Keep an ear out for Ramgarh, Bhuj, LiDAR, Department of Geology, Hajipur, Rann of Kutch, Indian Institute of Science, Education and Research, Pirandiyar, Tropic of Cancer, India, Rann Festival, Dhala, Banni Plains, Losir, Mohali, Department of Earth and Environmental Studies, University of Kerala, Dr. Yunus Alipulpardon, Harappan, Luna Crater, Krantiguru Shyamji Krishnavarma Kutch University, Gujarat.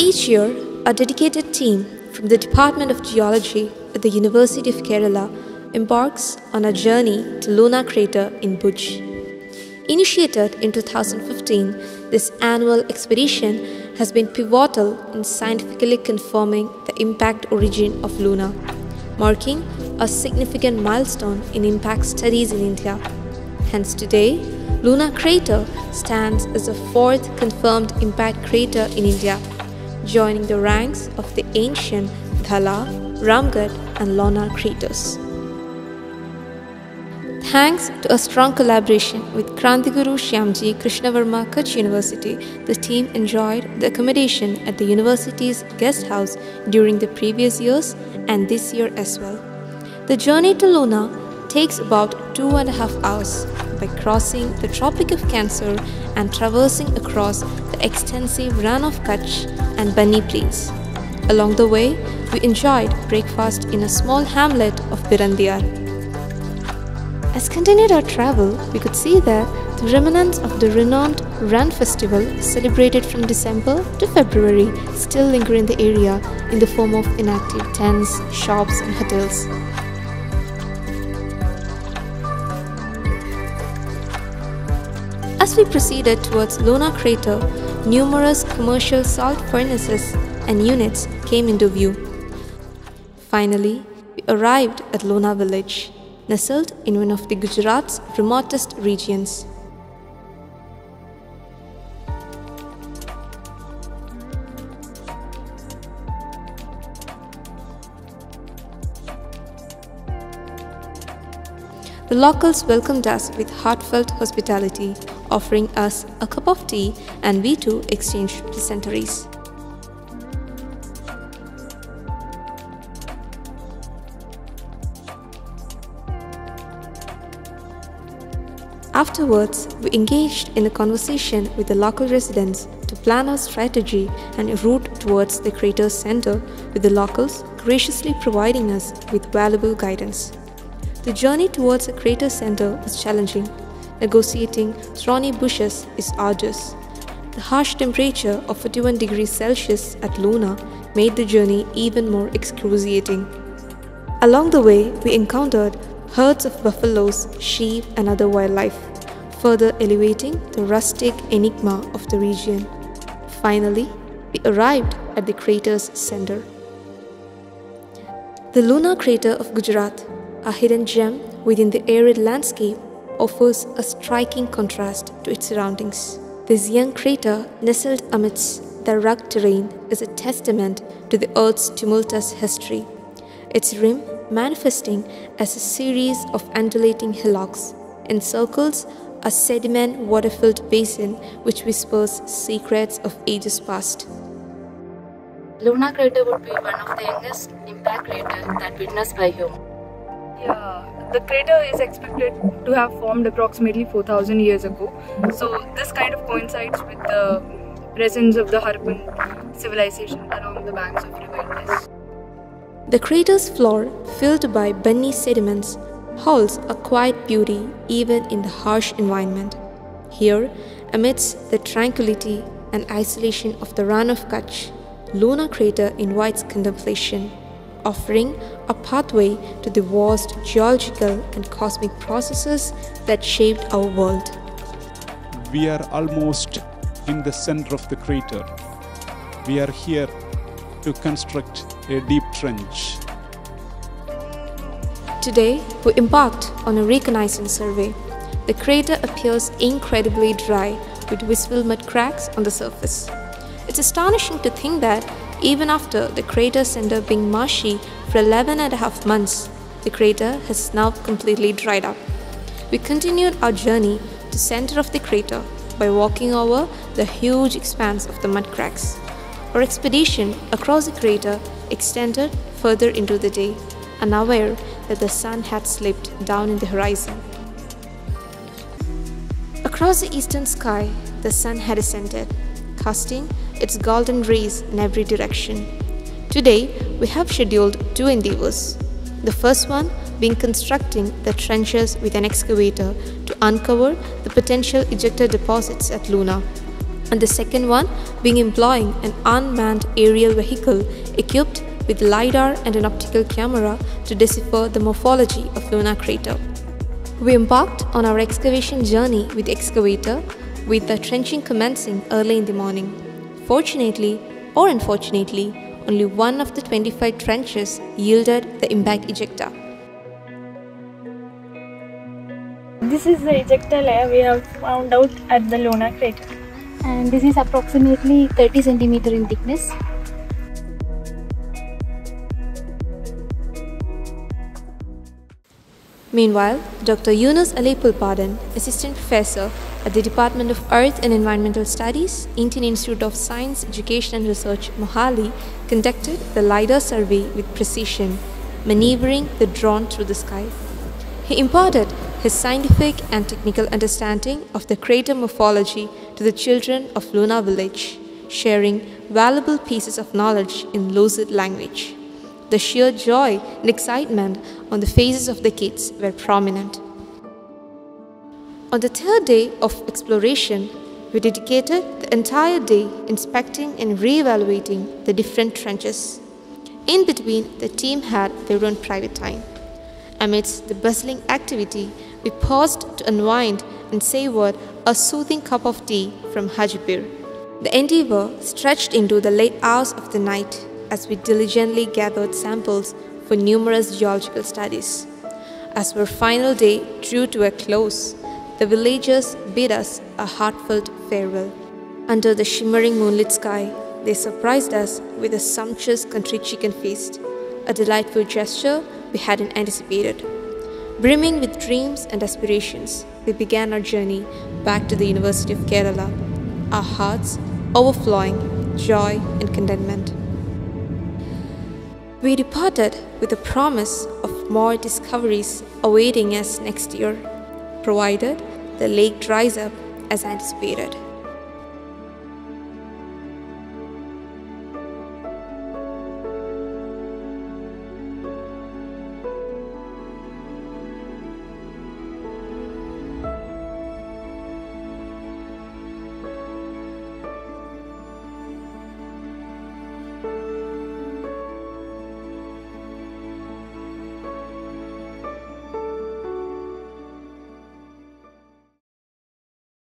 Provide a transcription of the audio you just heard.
Each year, a dedicated team from the Department of Geology at the University of Kerala embarks on a journey to Luna Crater in Bhuj. Initiated in 2015, this annual expedition has been pivotal in scientifically confirming the impact origin of Luna, marking a significant milestone in impact studies in India. Hence today, Luna Crater stands as the fourth confirmed impact crater in India, joining the ranks of the ancient Dhala, Ramgarh and Luna craters. Thanks to a strong collaboration with Krantiguru Shyamji Krishnavarma Kutch University, the team enjoyed the accommodation at the university's guest house during the previous years and this year as well. The journey to Luna takes about 2.5 hours by crossing the Tropic of Cancer and traversing across the extensive Rann of Kutch and Banni Plains. Along the way, we enjoyed breakfast in a small hamlet of Pirandiyar. As continued our travel, we could see that the remnants of the renowned Rann Festival, celebrated from December to February, still linger in the area in the form of inactive tents, shops and hotels. As we proceeded towards Luna Crater, numerous commercial salt furnaces and units came into view. Finally, we arrived at Luna village, nestled in one of the Gujarat's remotest regions. The locals welcomed us with heartfelt hospitality, offering us a cup of tea, and we too exchanged pleasantries. Afterwards, we engaged in a conversation with the local residents to plan our strategy and route towards the crater's center, with the locals graciously providing us with valuable guidance. The journey towards the crater center was challenging. Negotiating thorny bushes is arduous. The harsh temperature of 41 degrees Celsius at Luna made the journey even more excruciating. Along the way, we encountered herds of buffaloes, sheep and other wildlife, further elevating the rustic enigma of the region. Finally, we arrived at the crater's center. The Luna crater of Gujarat, a hidden gem within the arid landscape, offers a striking contrast to its surroundings. This young crater, nestled amidst the rugged terrain, is a testament to the Earth's tumultuous history, its rim manifesting as a series of undulating hillocks, encircles a sediment water-filled basin which whispers secrets of ages past. Luna crater would be one of the youngest impact craters that witnessed by humans. Yeah, the crater is expected to have formed approximately 4,000 years ago. So this kind of coincides with the presence of the Harappan civilization along the banks of River Indus. The crater's floor, filled by Banni sediments, holds a quiet beauty even in the harsh environment. Here, amidst the tranquility and isolation of the Rann of Kutch, Luna crater invites contemplation, offering a pathway to the vast geological and cosmic processes that shaped our world. We are almost in the center of the crater. We are here to construct a deep trench. Today, we embarked on a reconnaissance survey. The crater appears incredibly dry, with visible mud cracks on the surface. It's astonishing to think that even after the crater center being marshy for 11.5 months, the crater has now completely dried up. We continued our journey to the center of the crater by walking over the huge expanse of the mud cracks. Our expedition across the crater extended further into the day, unaware that the sun had slipped down in the horizon. Across the eastern sky, the sun had ascended, casting its golden rays in every direction. Today, we have scheduled two endeavors. The first one being constructing the trenches with an excavator to uncover the potential ejecta deposits at Luna. and the second one being employing an unmanned aerial vehicle equipped with LiDAR and an optical camera to decipher the morphology of Luna Crater. We embarked on our excavation journey with excavator, with the trenching commencing early in the morning. Fortunately or unfortunately, only one of the 25 trenches yielded the impact ejecta. This is the ejecta layer we have found out at the Luna Crater. And this is approximately 30 cm in thickness. Meanwhile, Dr. Yunus Alipulpardon, Assistant Professor at the Department of Earth and Environmental Studies, Indian Institute of Science, Education and Research, Mohali, conducted the LiDAR survey with precision, maneuvering the drone through the sky. He imparted his scientific and technical understanding of the crater morphology to the children of Luna village, sharing valuable pieces of knowledge in Losir language. The sheer joy and excitement on the faces of the kids were prominent. On the third day of exploration, we dedicated the entire day inspecting and re-evaluating the different trenches. In between, the team had their own private time. Amidst the bustling activity, we paused to unwind and savour a soothing cup of tea from Hajipur. The endeavour stretched into the late hours of the night as we diligently gathered samples for numerous geological studies. As our final day drew to a close, the villagers bid us a heartfelt farewell. Under the shimmering moonlit sky, they surprised us with a sumptuous country chicken feast, a delightful gesture we hadn't anticipated. Brimming with dreams and aspirations, we began our journey back to the University of Kerala, our hearts overflowing joy and contentment. We departed with the promise of more discoveries awaiting us next year, provided the lake dries up as anticipated.